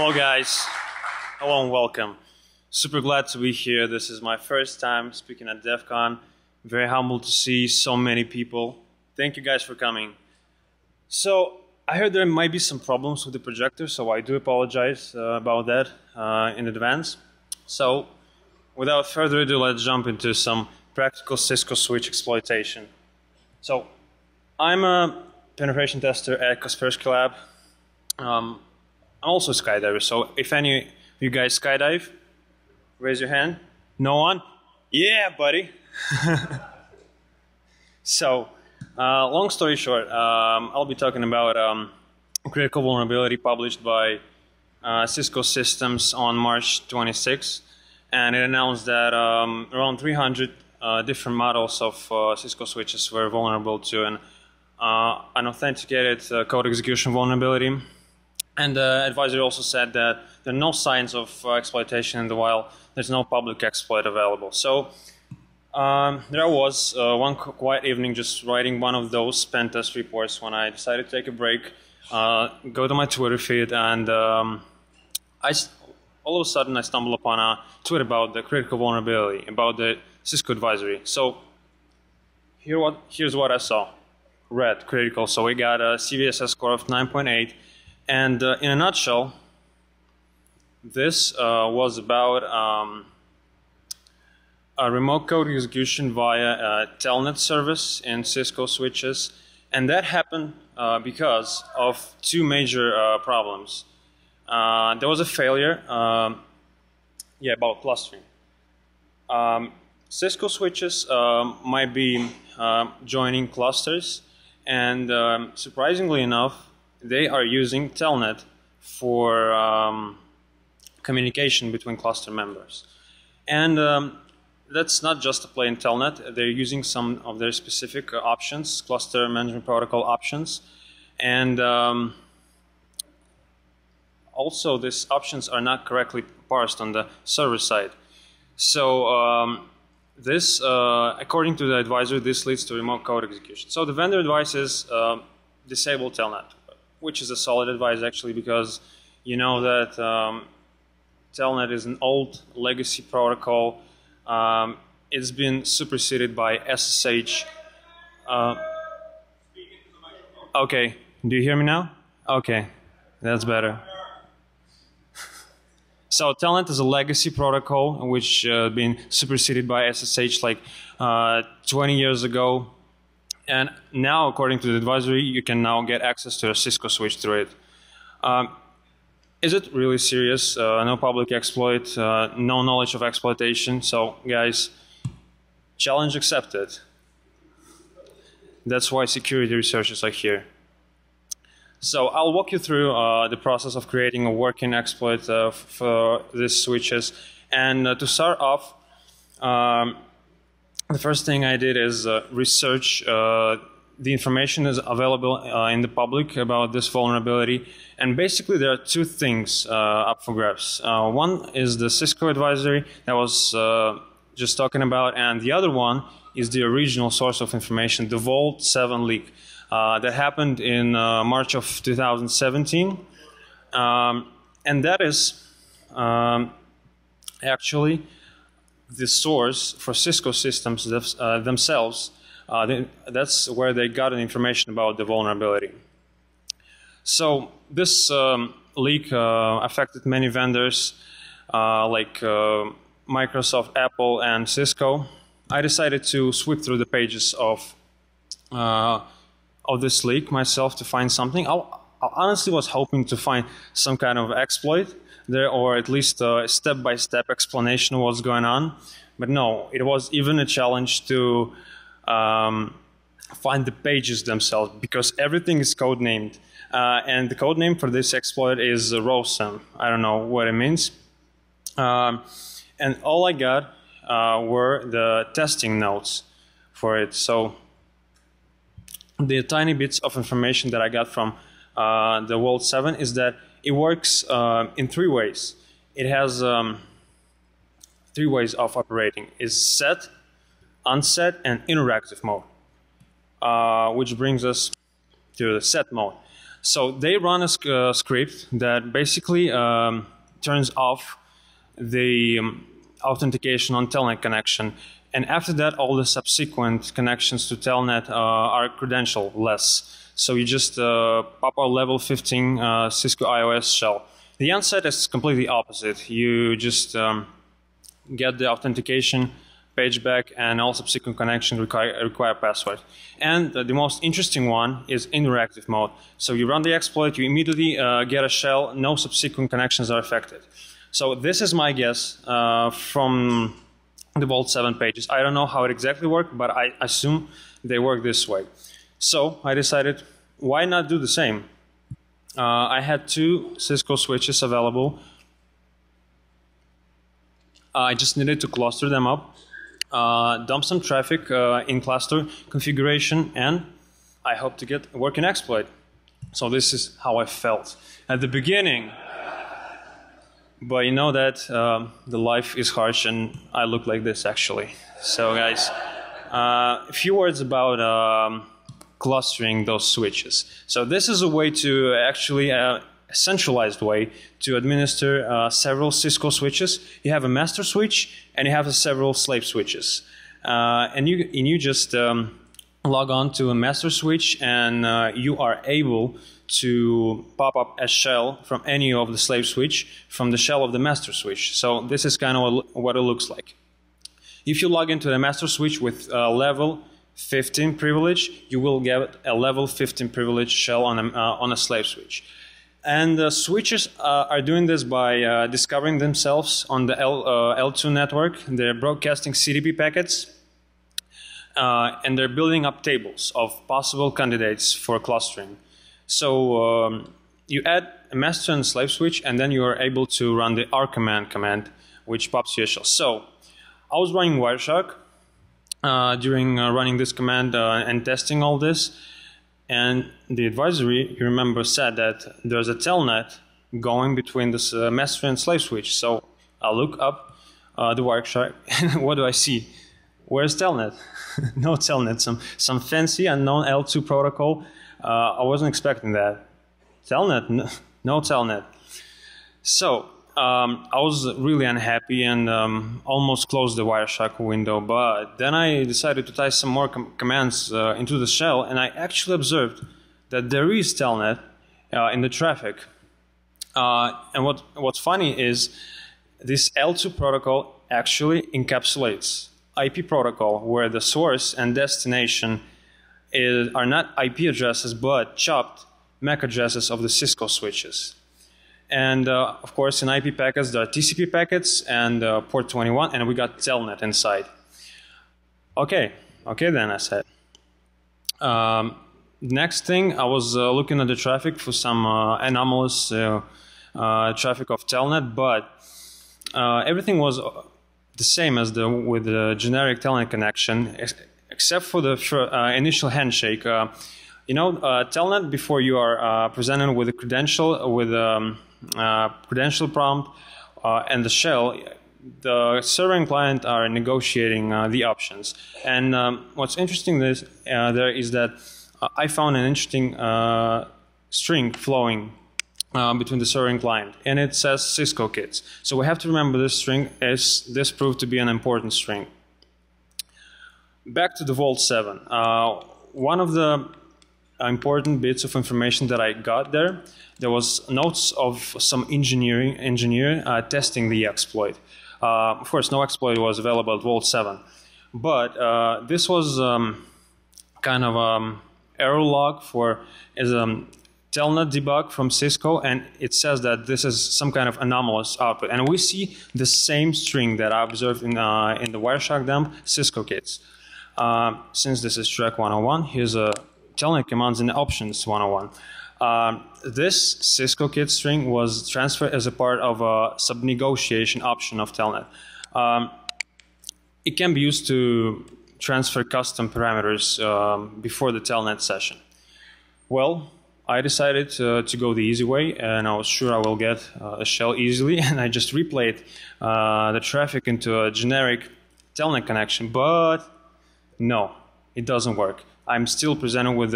Hello guys, hello and welcome. Super glad to be here. This is my first time speaking at DEF CON. Very humbled to see so many people. Thank you guys for coming. So I heard there might be some problems with the projector, so I do apologize about that in advance. So without further ado, let's jump into some practical Cisco switch exploitation. So I'm a penetration tester at Kaspersky Lab. I'm also a skydiver, so if any of you guys skydive, raise your hand. No one? Yeah, buddy. So, long story short, I'll be talking about a critical vulnerability published by Cisco Systems on March 26th, and it announced that around 300 different models of Cisco switches were vulnerable to an unauthenticated code execution vulnerability. And the advisory also said that there are no signs of exploitation in the wild. There's no public exploit available. So there I was one quiet evening just writing one of those pen test reports when I decided to take a break, go to my Twitter feed, and all of a sudden I stumbled upon a tweet about the critical vulnerability, about the Cisco advisory. So here's what I saw. Red, critical. So we got a CVSS score of 9.8. And in a nutshell, this was about a remote code execution via a telnet service in Cisco switches. And that happened because of two major problems. There was a failure about clustering. Cisco switches might be joining clusters. And surprisingly enough, they are using telnet for communication between cluster members. And that's not just a plain telnet. They're using some of their specific options, cluster management protocol options. And also these options are not correctly parsed on the server side. So this, according to the advisor, this leads to remote code execution. So the vendor advice is disable telnet, which is a solid advice actually, because you know that telnet is an old legacy protocol. It's been superseded by SSH. Okay, do you hear me now? Okay, that's better. So telnet is a legacy protocol which been superseded by SSH like 20 years ago. And now, according to the advisory, you can now get access to a Cisco switch through it. Is it really serious? No public exploit, no knowledge of exploitation. So, guys, challenge accepted. That's why security researchers are here. So, I'll walk you through the process of creating a working exploit for these switches. And to start off, the first thing I did is research the information is available in the public about this vulnerability. And basically there are two things up for grabs. One is the Cisco advisory that I was just talking about, and the other one is the original source of information, the Vault 7 leak that happened in March of 2017. And that is actually the source for Cisco systems themselves. That's where they got information about the vulnerability. So this leak affected many vendors like Microsoft, Apple, and Cisco. I decided to sweep through the pages of this leak myself to find something. I honestly was hoping to find some kind of exploit there, or at least a step-by-step explanation of what's going on. But no, it was even a challenge to find the pages themselves, because everything is codenamed. And the codename for this exploit is Rosam. I don't know what it means. And all I got were the testing notes for it. So the tiny bits of information that I got from the Vault 7 is that it works in three ways. It has three ways of operating. It's set, unset, and interactive mode, which brings us to the set mode. So they run a script that basically turns off the authentication on telnet connection. And after that, all the subsequent connections to telnet are credential-less. So you just pop a level 15 Cisco IOS shell. The onset is completely opposite. You just get the authentication page back, and all subsequent connections require password. And the most interesting one is interactive mode. So you run the exploit, you immediately get a shell, no subsequent connections are affected. So this is my guess from the Vault 7 pages. I don't know how it exactly worked, but I assume they work this way. So I decided, why not do the same? I had 2 Cisco switches available. I just needed to cluster them up. Dump some traffic in cluster configuration, and I hope to get a working exploit. So this is how I felt at the beginning. But you know that the life is harsh, and I look like this actually. So guys, a few words about clustering those switches. So this is a way to actually a centralized way to administer several Cisco switches. You have a master switch and you have several slave switches. And you just log on to a master switch, and you are able to pop up a shell from any of the slave switch from the shell of the master switch. So this is kind of what it looks like. If you log into the master switch with a level 15 privilege, you will get a level 15 privilege shell on a slave switch. And switches are doing this by discovering themselves on the L2 network. They're broadcasting CDP packets, and they're building up tables of possible candidates for clustering. So you add a master and slave switch, and then you are able to run the R command, which pops you a shell. So I was running Wireshark during running this command and testing all this. And the advisory, you remember, said that there's a telnet going between this master and slave switch. So I look up the Wireshark, and what do I see? Where's telnet? No telnet, some fancy unknown L2 protocol. I wasn't expecting that. Telnet? No telnet. So I was really unhappy and almost closed the Wireshark window, but then I decided to type some more commands into the shell, and I actually observed that there is telnet in the traffic. And what's funny is this L2 protocol actually encapsulates IP protocol, where the source and destination are not IP addresses but chopped MAC addresses of the Cisco switches. And of course, in IP packets, there are TCP packets and port 21, and we got telnet inside. Okay then, I said. Next thing, I was looking at the traffic for some anomalous traffic of telnet, but everything was the same as with the generic telnet connection, except for the initial handshake. You know, telnet, before you are presented with a credential, with credential prompt and the shell, the server and client are negotiating the options. And what's interesting is, I found an interesting string flowing between the server and client, and it says Cisco kits. So we have to remember this string, as this proved to be an important string. Back to the Vault 7. One of the important bits of information that I got there. There was notes of some engineer testing the exploit. Of course, no exploit was available at Vault 7, but this was kind of error log for telnet debug from Cisco, and it says that this is some kind of anomalous output. And we see the same string that I observed in the Wireshark dump, Cisco kits. Since this is track 101, here's a telnet commands and options 101. This Cisco kit string was transferred as a part of a sub-negotiation option of telnet. It can be used to transfer custom parameters before the telnet session. Well, I decided to go the easy way, and I was sure I will get a shell easily, and I just replayed the traffic into a generic telnet connection, but no, it doesn't work. I'm still presented with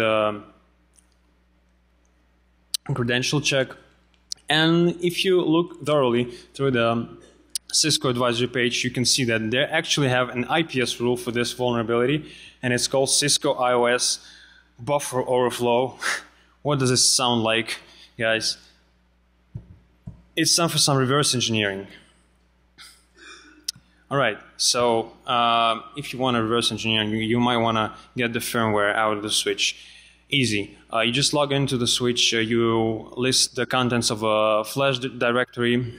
credential check. And if you look thoroughly through the Cisco advisory page, you can see that they actually have an IPS rule for this vulnerability, and it's called Cisco IOS buffer overflow. What does this sound like, guys? It's time for some reverse engineering. All right, so if you want to reverse engineering, you might want to get the firmware out of the switch. Easy. You just log into the switch, you list the contents of a flash directory.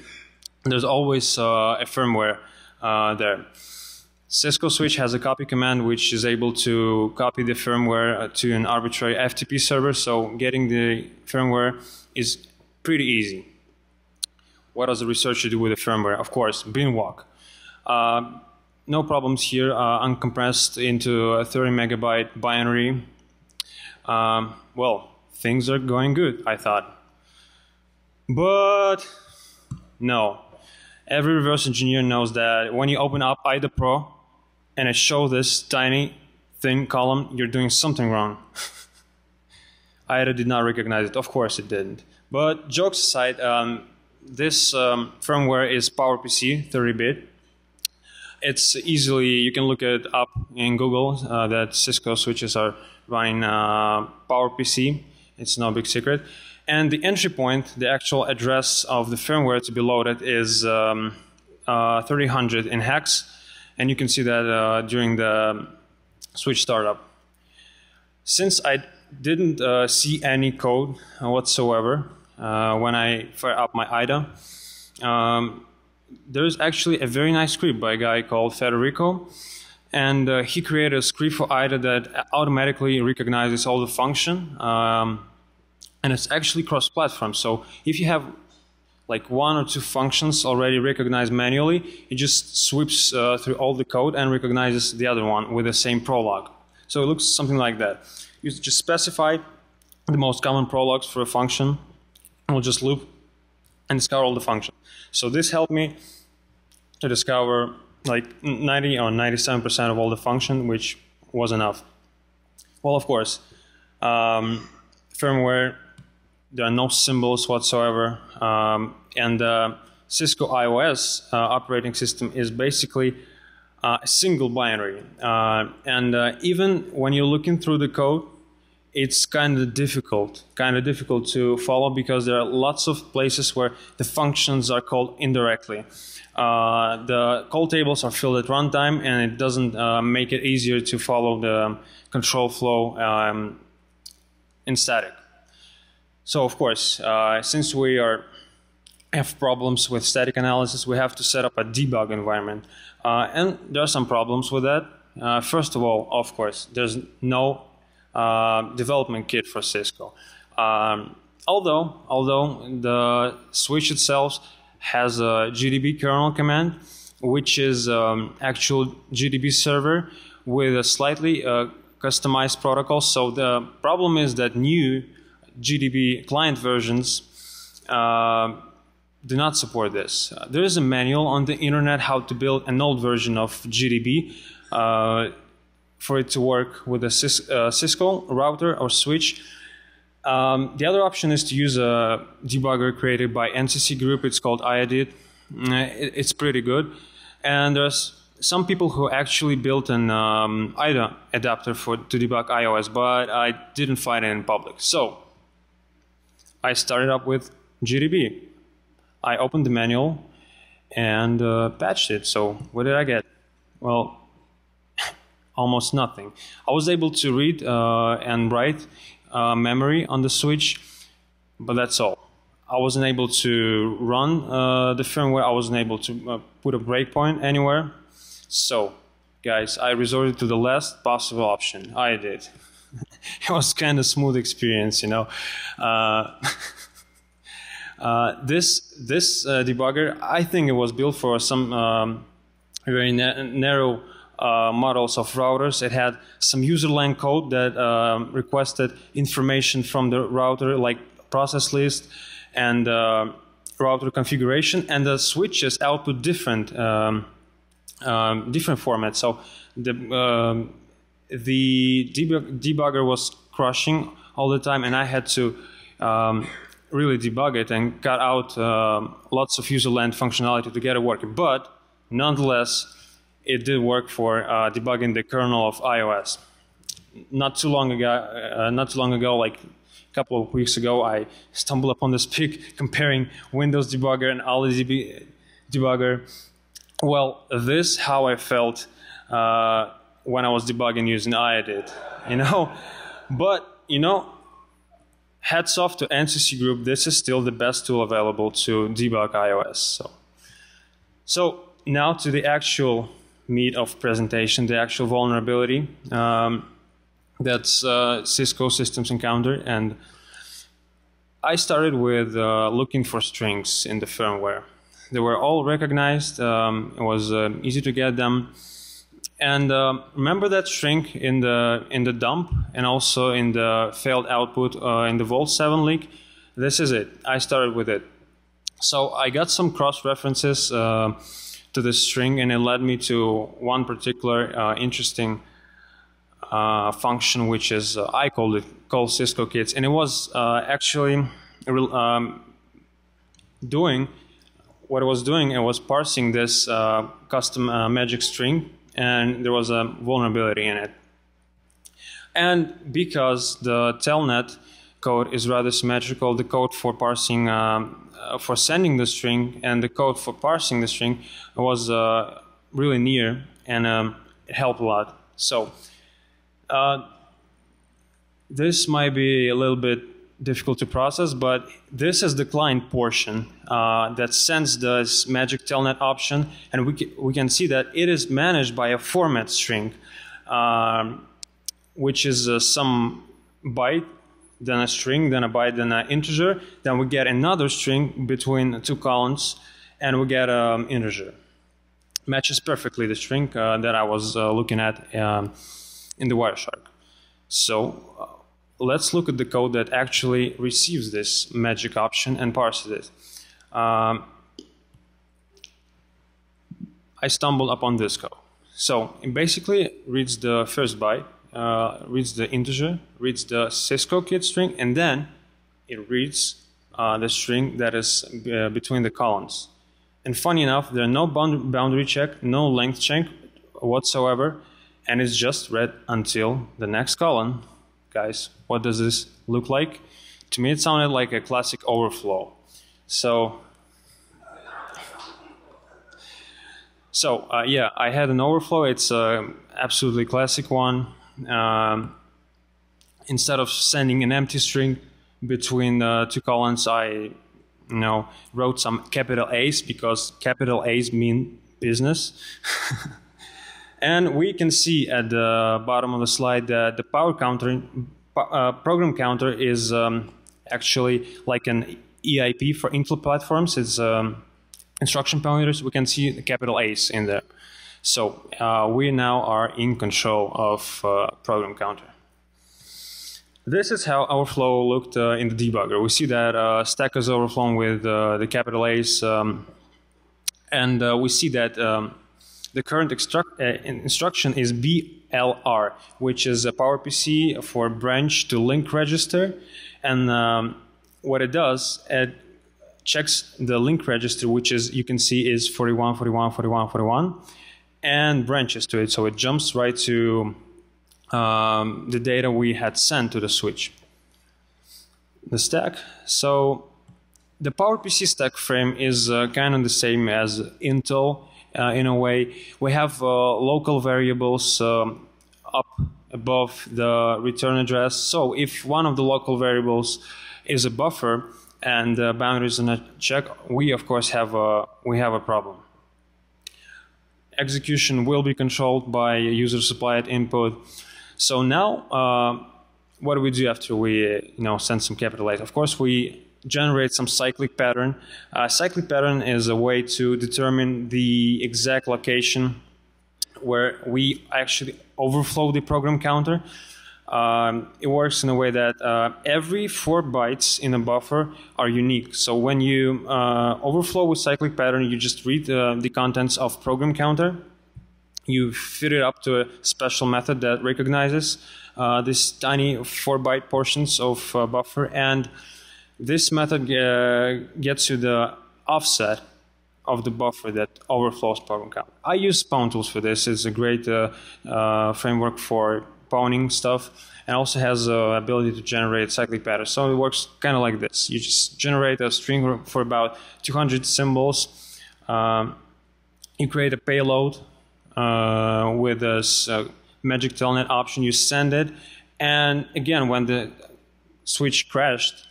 There's always a firmware there. Cisco switch has a copy command which is able to copy the firmware to an arbitrary FTP server, so getting the firmware is pretty easy. What does the researcher do with the firmware? Of course, binwalk. No problems here, uncompressed into a 30-megabyte binary. Well, things are going good, I thought. But no. Every reverse engineer knows that when you open up IDA Pro and it shows this tiny thin column, you're doing something wrong. IDA did not recognize it. Of course it didn't. But jokes aside, this firmware is PowerPC 30-bit. It's easily, you can look it up in Google that Cisco switches are running PowerPC. It's no big secret. And the entry point, the actual address of the firmware to be loaded is 300 in hex, and you can see that during the switch startup. Since I didn't see any code whatsoever when I fire up my IDA, there's actually a very nice script by a guy called Federico, and he created a script for IDA that automatically recognizes all the function. And it's actually cross-platform, so if you have like one or two functions already recognized manually, it just sweeps through all the code and recognizes the other one with the same prolog. So it looks something like that. You just specify the most common prologs for a function, and we'll just loop and discover all the functions. So this helped me to discover like 90 or 97% of all the function, which was enough. Well, of course, firmware, there are no symbols whatsoever, and Cisco IOS operating system is basically a single binary. And even when you're looking through the code, it's kind of difficult to follow, because there are lots of places where the functions are called indirectly. The call tables are filled at runtime, and it doesn't make it easier to follow the control flow in static. So of course, since we have problems with static analysis, we have to set up a debug environment. And there are some problems with that. First of all, of course, there's no development kit for Cisco. Although the switch itself has a GDB kernel command, which is actual GDB server with a slightly customized protocol. So the problem is that new GDB client versions do not support this. There is a manual on the internet how to build an old version of GDB for it to work with a Cisco router or switch. The other option is to use a debugger created by NCC Group. It's called IDA. It's pretty good. And there's some people who actually built an IDA adapter to debug iOS, but I didn't find it in public. So I started up with GDB. I opened the manual and patched it. So what did I get? Well, almost nothing. I was able to read and write memory on the switch, but that's all. I wasn't able to run the firmware. I wasn't able to put a breakpoint anywhere. So, guys, I resorted to the last possible option. I did. It was kind of smooth experience, you know. This debugger, I think it was built for some very narrow models of routers. It had some userland code that requested information from the router, like process list and router configuration, and the switches output different formats. So the debugger was crushing all the time, and I had to really debug it and cut out lots of userland functionality to get it working. But nonetheless, it did work for debugging the kernel of iOS. Not too long ago, like a couple of weeks ago, I stumbled upon this pic comparing Windows debugger and LLDB debugger. Well, this is how I felt when I was debugging using IDA, you know. But you know, hats off to NCC Group. This is still the best tool available to debug iOS. So now to the actual meat of presentation, the actual vulnerability that's Cisco Systems encountered. And I started with looking for strings in the firmware. They were all recognized. It was easy to get them. And remember that string in the dump and also in the failed output in the Vault 7 leak? This is it. I started with it. So I got some cross-references to this string, and it led me to one particular interesting function, which is I called it, called Cisco Kids, and it was actually doing what it was doing. It was parsing this custom magic string, and there was a vulnerability in it. And because the telnet code is rather symmetrical, the code for parsing, for sending the string and the code for parsing the string was really near, and it helped a lot. So this might be a little bit difficult to process, but this is the client portion that sends this magic telnet option, and we can see that it is managed by a format string, which is some byte, then a string, then a byte, then an integer, then we get another string between two columns, and we get an integer. Matches perfectly the string that I was looking at in the Wireshark. So let's look at the code that actually receives this magic option and parses it. I stumbled upon this code. So it basically reads the first byte, reads the integer, reads the Cisco kid string, and then it reads the string that is between the columns. And funny enough, there are no boundary check, no length check whatsoever, and it's just read until the next column. Guys, what does this look like? To me, it sounded like a classic overflow. So yeah, I had an overflow. It's an absolutely classic one. Instead of sending an empty string between two columns, I wrote some capital A's, because capital A's mean business. And we can see at the bottom of the slide that the power counter, program counter is actually like an EIP for Intel platforms. It's instruction pointers. We can see the capital A's in there. So we now are in control of program counter. This is how overflow looked in the debugger. We see that stack is overflowing with the capital A's, and we see that the current instruction is BLR, which is a PowerPC for branch to link register. And what it does, it checks the link register, which is, you can see, is 41, 41, 41, 41, and branches to it. So it jumps right to the data we had sent to the switch, the stack. So the PowerPC stack frame is kind of the same as Intel. In a way, we have local variables up above the return address. So if one of the local variables is a buffer and the boundaries are not checked, we of course have a problem. Execution will be controlled by user supplied input. So now, what do we do after we send some capital A? Of course, we generate some cyclic pattern. Cyclic pattern is a way to determine the exact location where we actually overflow the program counter. It works in a way that every 4 bytes in a buffer are unique. So when you overflow with cyclic pattern, you just read the contents of program counter. You fit it up to a special method that recognizes these tiny 4-byte portions of buffer, and This method gets you the offset of the buffer that overflows power count. I use Pound Tools for this. It's a great framework for pounding stuff, and also has the ability to generate cyclic patterns. So it works kind of like this. You just generate a string for about 200 symbols. You create a payload with this magic telnet option. You send it, and again, when the switch crashed,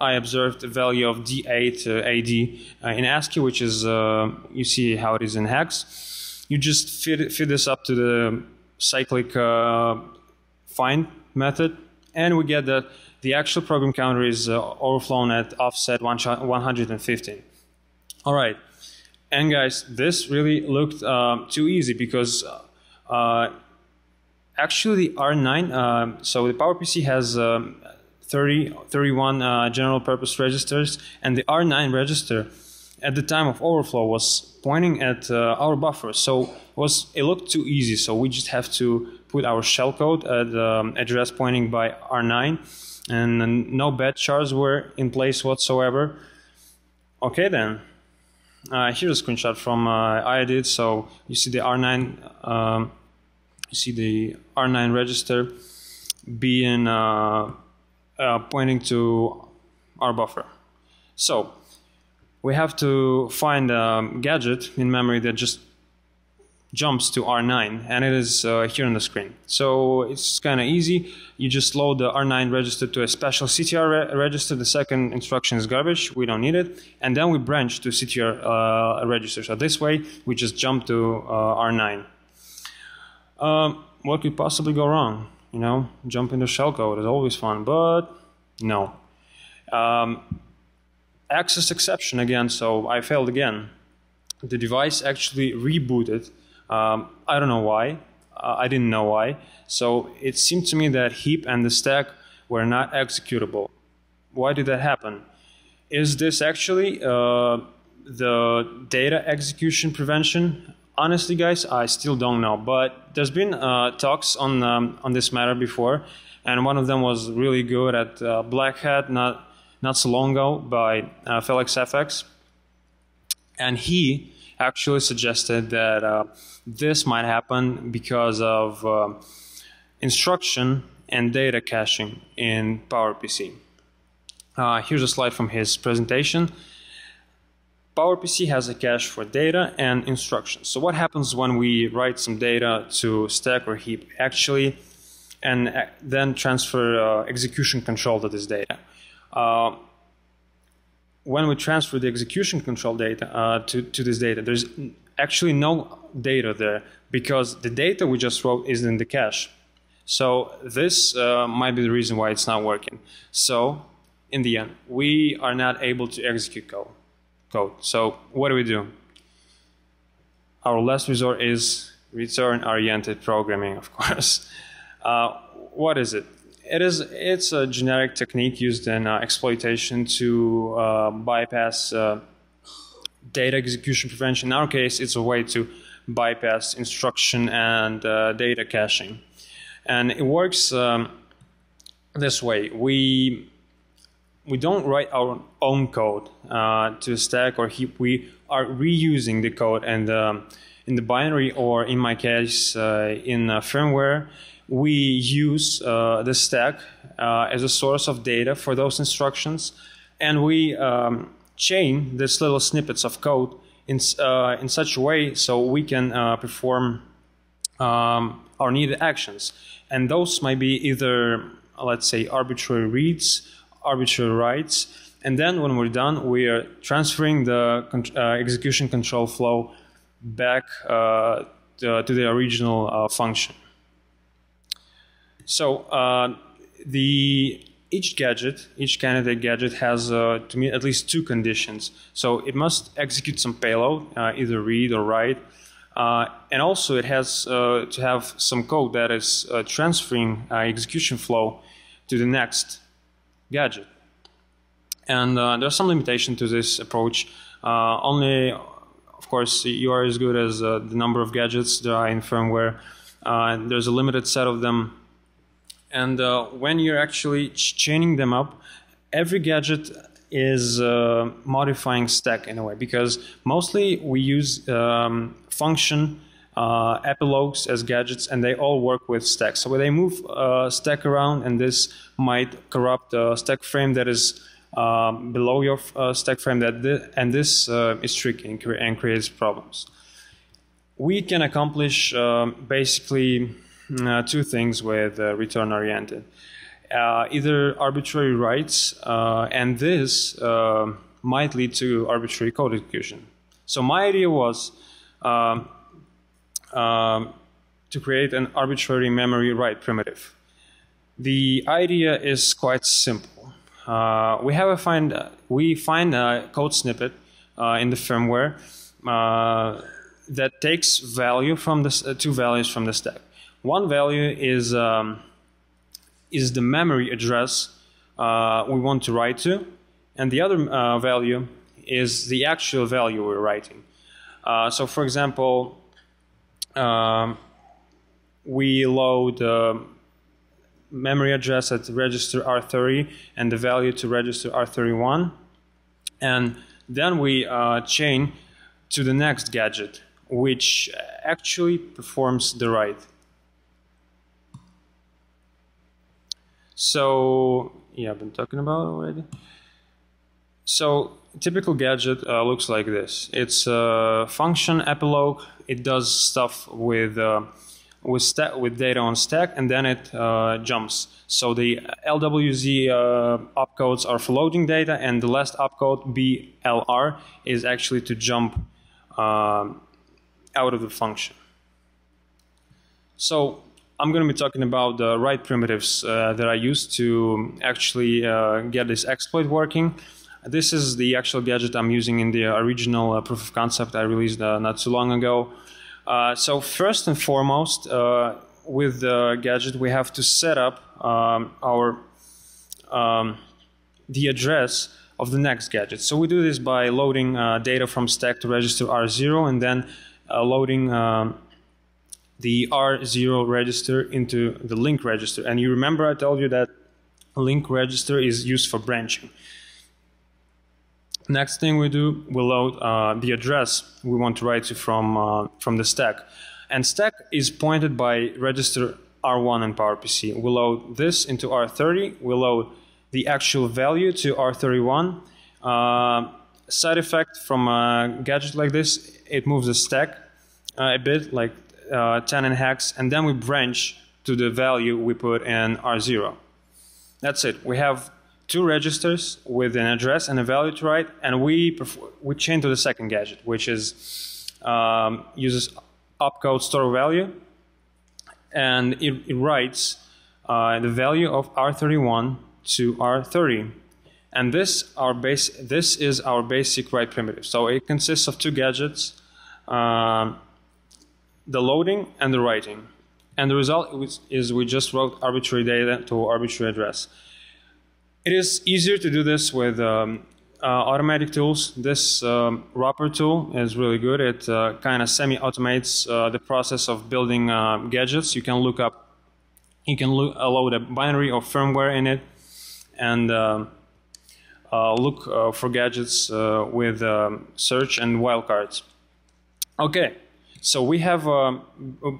I observed the value of D8 AD in ASCII, which is, you see how it is in hex. You just feed this up to the cyclic find method, and we get that the actual program counter is overflown at offset 115. All right, and guys, this really looked too easy, because actually the R9, so the PowerPC has 31 general purpose registers, and the R9 register at the time of overflow was pointing at our buffer, so it looked too easy. So we just have to put our shellcode at the address pointing by R9, and no bad chars were in place whatsoever. Okay, then here's a screenshot from I did. So you see the R9, you see the R9 register being pointing to our buffer. So we have to find a gadget in memory that just jumps to R9, and it is here on the screen. So it's kind of easy. You just load the R9 register to a special CTR register. The second instruction is garbage, we don't need it, and then we branch to CTR register. So this way we just jump to R9. What could possibly go wrong? You know, jumping to shellcode is always fun, but no. Access exception again, so I failed again. The device actually rebooted. I don't know why. I didn't know why. So it seemed to me that heap and the stack were not executable. Why did that happen? Is this actually the data execution prevention? Honestly, guys, I still don't know, but there's been talks on this matter before, and one of them was really good at Black Hat not so long ago by Felix FX, and he actually suggested that this might happen because of instruction and data caching in PowerPC. Here's a slide from his presentation. PowerPC has a cache for data and instructions. So what happens when we write some data to stack or heap actually, and then transfer execution control to this data? When we transfer the execution control data to this data, there's actually no data there, because the data we just wrote is in the cache. So this might be the reason why it's not working. So in the end, we are not able to execute code. So what do we do? Our last resort is return-oriented programming, of course. What is it? It's a generic technique used in exploitation to bypass data execution prevention. In our case, it's a way to bypass instruction and data caching, and it works this way. We don't write our own code to stack or heap. We are reusing the code, and in the binary, or in my case, in firmware, we use the stack as a source of data for those instructions, and we chain these little snippets of code in such a way so we can perform our needed actions. And those might be either, let's say, arbitrary reads, arbitrary writes, and then when we're done, we are transferring the execution control flow back to the original function. So each candidate gadget has to meet at least two conditions. So it must execute some payload, either read or write, and also it has to have some code that is transferring execution flow to the next gadget. And there's some limitation to this approach. Only, of course, you are as good as the number of gadgets there are in firmware. There's a limited set of them, and when you're actually chaining them up, every gadget is modifying stack in a way, because mostly we use function epilogues as gadgets, and they all work with stack. So when they move stack around, and this might corrupt the stack frame that is below your stack frame, and this is tricky and creates problems. We can accomplish basically two things with return oriented. Either arbitrary writes, and this might lead to arbitrary code execution. So my idea was to create an arbitrary memory write primitive. The idea is quite simple. We find a code snippet in the firmware that takes value from the two values from the stack. One value is the memory address we want to write to, and the other value is the actual value we're writing. So for example, we load memory address at register R30 and the value to register R31, and then we chain to the next gadget, which actually performs the write. So, yeah, I've been talking about it already. So, typical gadget looks like this. It's a function epilogue. It does stuff with data on stack, and then it jumps. So the LWZ opcodes are for loading data, and the last opcode BLR is actually to jump out of the function. So I'm going to be talking about the write primitives that I used to actually get this exploit working. This is the actual gadget I'm using in the original proof of concept I released not too long ago. So first and foremost, with the gadget we have to set up the address of the next gadget. So we do this by loading data from stack to register R0, and then loading the R0 register into the link register. And you remember I told you that link register is used for branching. Next thing we do, we load the address we want to write to from the stack. And stack is pointed by register R1 and PowerPC. We load this into R30, we load the actual value to R31. Side effect from a gadget like this, it moves the stack a bit, like 10 in hex, and then we branch to the value we put in R0. That's it. We have two registers with an address and a value to write, and we chain to the second gadget, which is uses opcode store value, and it writes the value of R31 to R30, and this is our basic write primitive. So it consists of two gadgets, the loading and the writing, and the result is we just wrote arbitrary data to arbitrary address. It is easier to do this with automatic tools. This ROP tool is really good. It kind of semi-automates the process of building gadgets. You can look up, you can load a binary or firmware in it, and look for gadgets with search and wildcards. Okay, so we have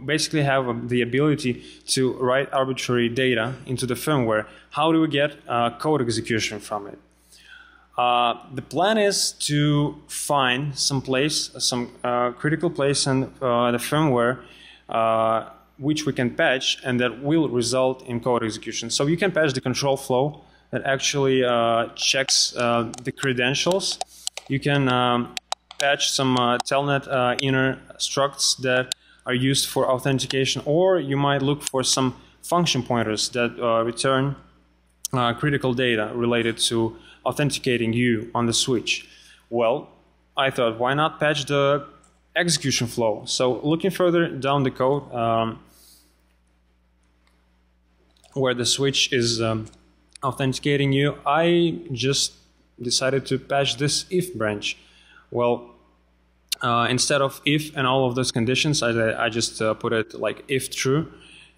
basically have the ability to write arbitrary data into the firmware. How do we get code execution from it? The plan is to find some place, some critical place in the firmware which we can patch, and that will result in code execution. So you can patch the control flow that actually checks the credentials. You can patch some telnet inner structs that are used for authentication, or you might look for some function pointers that return critical data related to authenticating you on the switch. Well, I thought, why not patch the execution flow? So looking further down the code, where the switch is authenticating you, I just decided to patch this if branch. Well, instead of if and all of those conditions, I just put it like if true,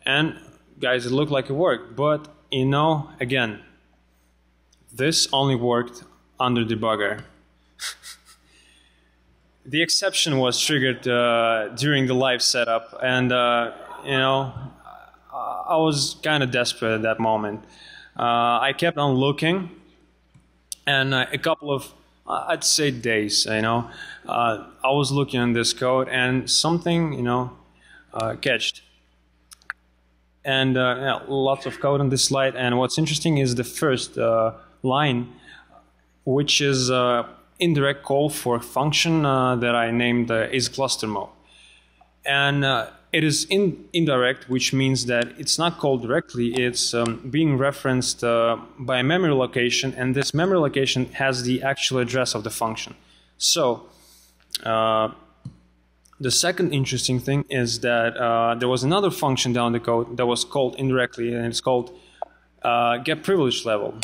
and guys, it looked like it worked. But you know, again, This only worked under debugger. The exception was triggered during the live setup, and I was kind of desperate at that moment. I kept on looking, and a couple of, I'd say, days, I was looking at this code, and something, catched. And yeah, lots of code on this slide. And what's interesting is the first line, which is indirect call for a function that I named is cluster mode. And it is indirect, which means that it's not called directly. It's being referenced by a memory location, and this memory location has the actual address of the function. So the second interesting thing is that there was another function down the code that was called indirectly, and it's called get privilege level,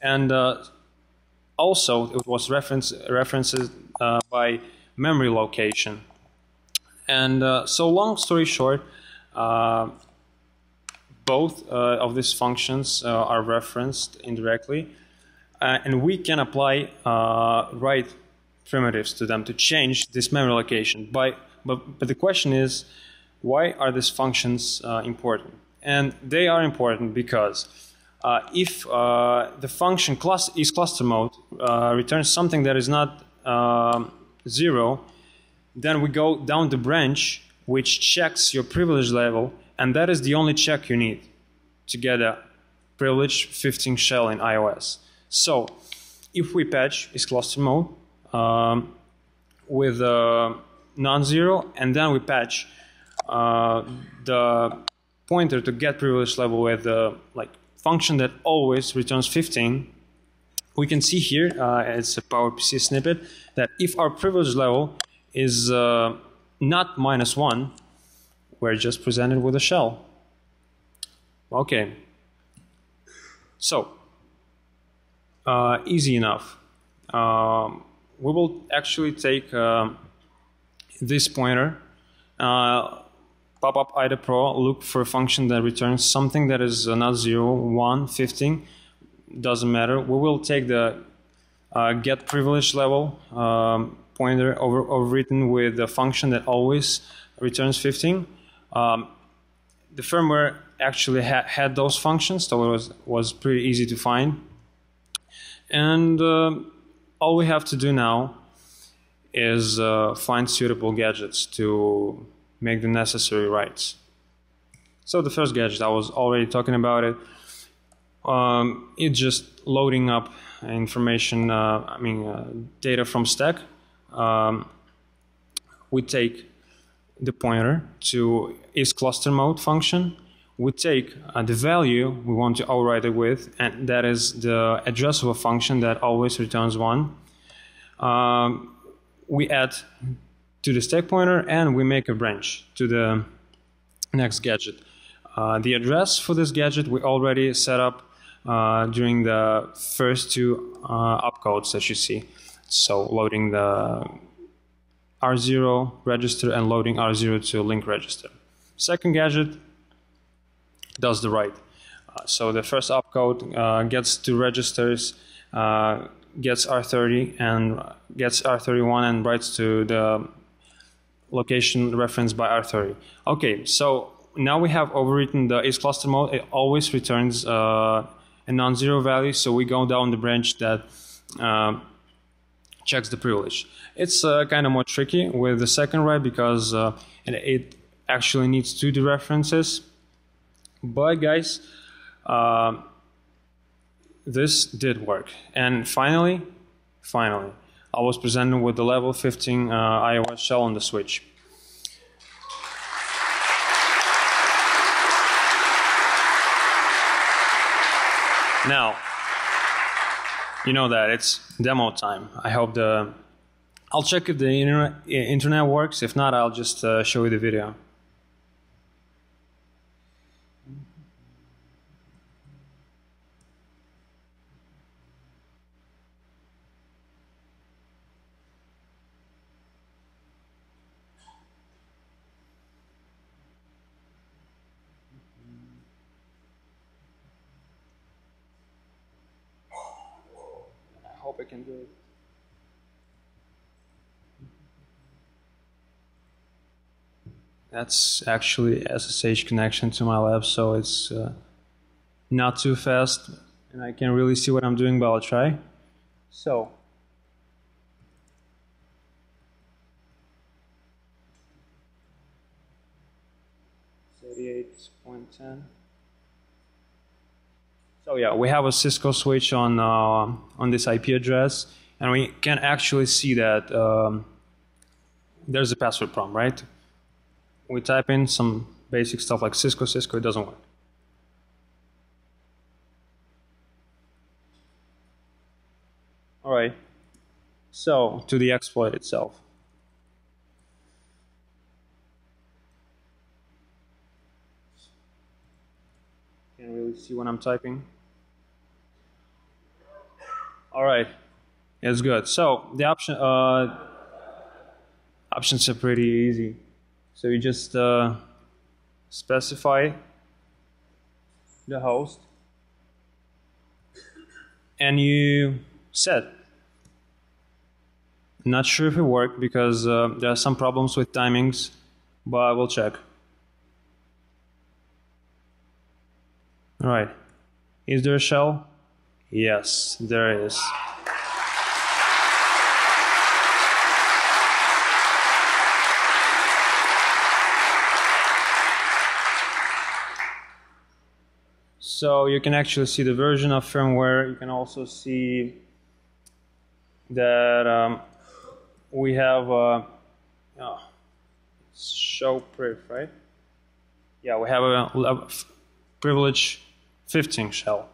and also it was referenced by memory location. And so, long story short, both of these functions are referenced indirectly, and we can apply write primitives to them to change this memory location. But the question is, why are these functions important? And they are important because if the function is cluster mode returns something that is not zero, then we go down the branch which checks your privilege level, and that is the only check you need to get a privilege 15 shell in iOS. So if we patch is cluster mode with non-zero, and then we patch the pointer to get privilege level with like function that always returns 15, we can see here it's a PowerPC snippet that if our privilege level is not -1, we're just presented with a shell. Okay, so easy enough. We will actually take this pointer, pop up IDA Pro, look for a function that returns something that is not 0, 1, 15, doesn't matter. We will take the get privilege level pointer overwritten with a function that always returns 15. The firmware actually had those functions, so it was pretty easy to find. And all we have to do now is find suitable gadgets to make the necessary writes. So the first gadget, I was already talking about it. It's just loading up information, data from stack. We take the pointer to is cluster mode function. We take the value we want to override it with, and that is the address of a function that always returns 1. We add to the stack pointer, and we make a branch to the next gadget. The address for this gadget we already set up during the first two opcodes that you see. So loading the R0 register and loading R0 to link register. Second gadget does the write. So the first opcode gets two registers, gets R30 and gets R31, and writes to the location referenced by R30. Okay, so now we have overwritten the is cluster mode. It always returns a non-zero value, so we go down the branch that checks the privilege. It's kind of more tricky with the second write because it actually needs two dereferences. But guys, this did work, and finally I was presented with the level 15 iOS shell on the switch. Now you know that it's demo time. I hope I'll check if the internet works. If not, I'll just show you the video. how we can do it. That's actually SSH connection to my lab, so it's not too fast, and I can't really see what I'm doing, but I'll try. So, it's 88.10. So yeah, we have a Cisco switch on this IP address, and we can actually see that there's a password prompt, right? We type in some basic stuff like Cisco, it doesn't work. All right, so to the exploit itself. Can't really see what I'm typing. All right, it's good. So the options are pretty easy. So you just specify the host and you set. Not sure if it worked because there are some problems with timings, but I will check. All right. Is there a shell? Yes, there is. So you can actually see the version of firmware. You can also see that we have show priv, right? Yeah, we have a privilege 15 shell.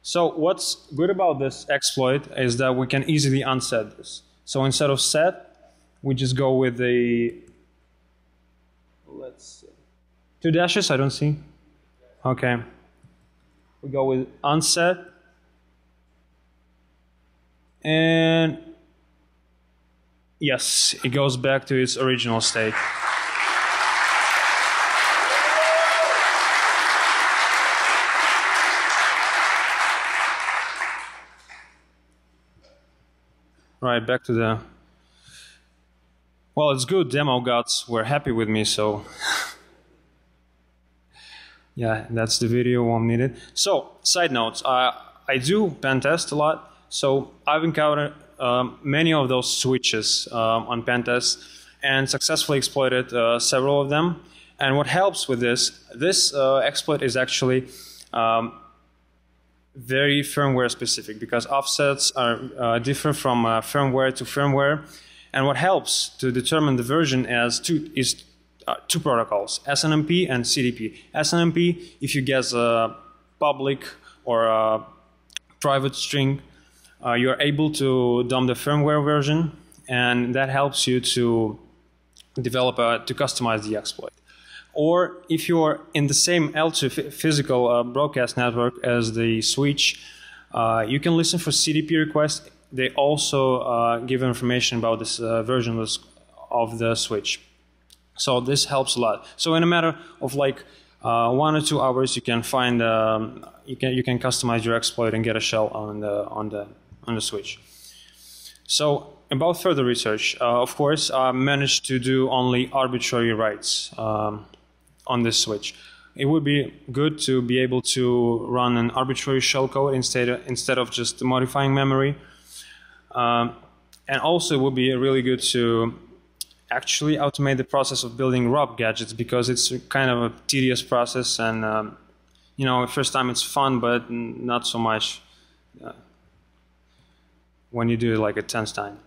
So what's good about this exploit is that we can easily unset this. So instead of set, we just go with the, let's see, 2 dashes, I don't see. Okay. We go with unset, and yes, it goes back to its original state. Right, back to the, well, it's good, demo gods were happy with me, so. Yeah, that's the video one needed. So, side notes, I do pen test a lot, so I've encountered many of those switches on pen tests and successfully exploited several of them. And what helps with this exploit is actually very firmware specific, because offsets are different from firmware to firmware. And what helps to determine the version is two protocols, SNMP and CDP. SNMP, if you guess a public or a private string, you're able to dump the firmware version, and that helps you to develop, to customize the exploit. Or if you're in the same L2 physical broadcast network as the switch, you can listen for CDP requests. They also give information about this version of the switch. So this helps a lot. So in a matter of like 1 or 2 hours, you can find you can customize your exploit and get a shell on the switch. So about further research, of course, I managed to do only arbitrary writes on this switch. It would be good to be able to run an arbitrary shellcode instead of just modifying memory, and also it would be really good to actually automate the process of building ROP gadgets, because it's kind of a tedious process, and you know, first time it's fun, but not so much when you do it like a 10th time.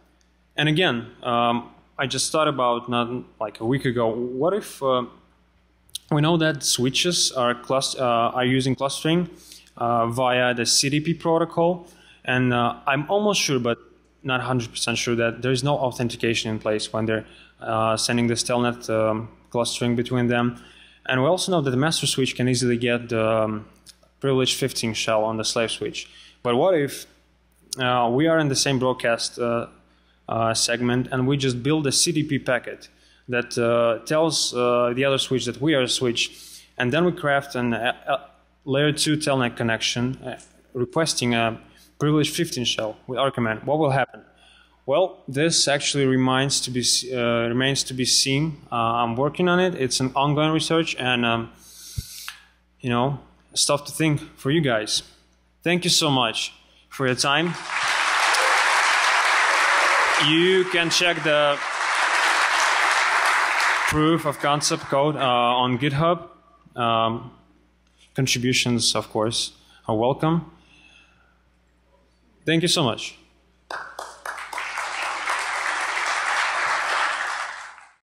And again, I just thought about, not like a week ago, what if we know that switches are using clustering via the CDP protocol, and I'm almost sure, but not 100% sure, that there is no authentication in place when they're sending this telnet clustering between them. And we also know that the master switch can easily get the privilege 15 shell on the slave switch. But what if we are in the same broadcast segment, and we just build a CDP packet that tells the other switch that we are a switch, and then we craft an layer 2 telnet connection requesting a privilege 15 shell with our command. What will happen? Well, this actually remains to be seen. I'm working on it. It's an ongoing research, and you know, stuff to think for you guys. Thank you so much for your time. You can check the proof of concept code on GitHub. Contributions, of course, are welcome. Thank you so much.